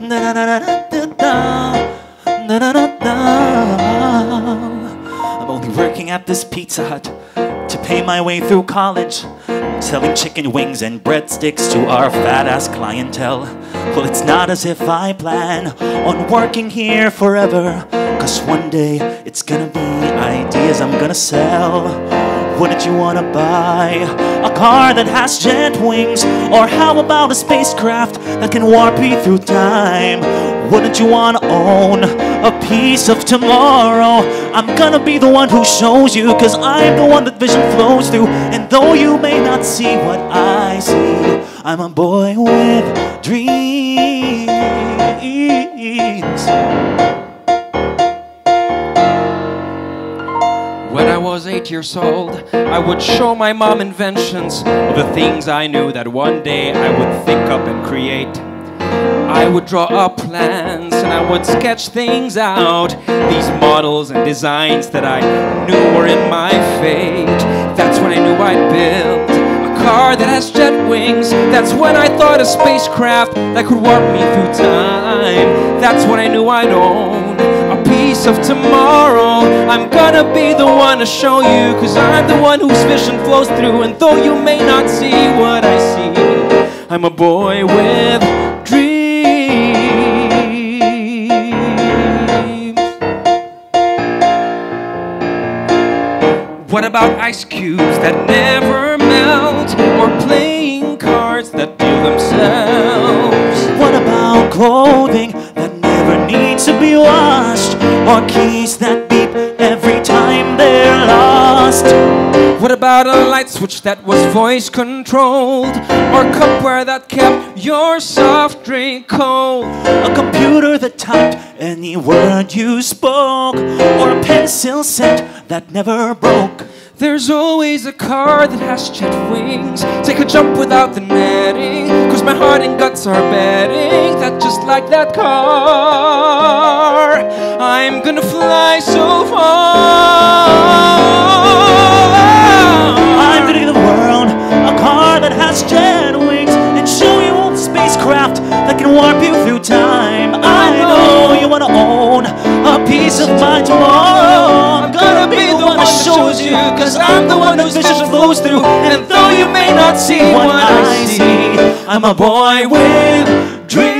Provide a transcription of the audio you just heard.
I'm only working at this Pizza Hut to pay my way through college, selling chicken wings and breadsticks to our fat-ass clientele. Well, it's not as if I plan on working here forever, 'cause one day it's gonna be ideas I'm gonna sell. Wouldn't you wanna buy a car that has jet wings? Or how about a spacecraft that can warp you through time? Wouldn't you wanna own a piece of tomorrow? I'm gonna be the one who shows you, 'cause I'm the one that vision flows through. And though you may not see what I see, I'm a boy with dreams. When I was 8 years old, I would show my mom inventions of the things I knew that one day I would think up and create. I would draw up plans and I would sketch things out, these models and designs that I knew were in my fate. That's when I knew I'd build a car that has jet wings. That's when I thought a spacecraft that could warp me through time. That's when I knew I'd own of tomorrow. I'm gonna be the one to show you, 'cause I'm the one whose vision flows through. And though you may not see what I see, I'm a boy with dreams. What about ice cubes that never melt, or playing cards that do themselves? What about clothing that never needs to be washed, or keys that beep every time they're lost? What about a light switch that was voice controlled, or cupware that kept your soft drink cold? A computer that typed any word you spoke, or a pencil set that never broke? There's always a car that has jet wings. Take a jump without the netting, 'cause my heart and guts are betting that just like that car, I'm gonna fly so far. I'm gonna give the world a car that has jet wings and show you all the spacecraft that can warp you through time. I know you wanna own a piece of my tomorrow. I'm gonna be the one that shows you, 'cause I'm the one whose vision flows through. And though you may not see what I see, I'm a boy with dreams.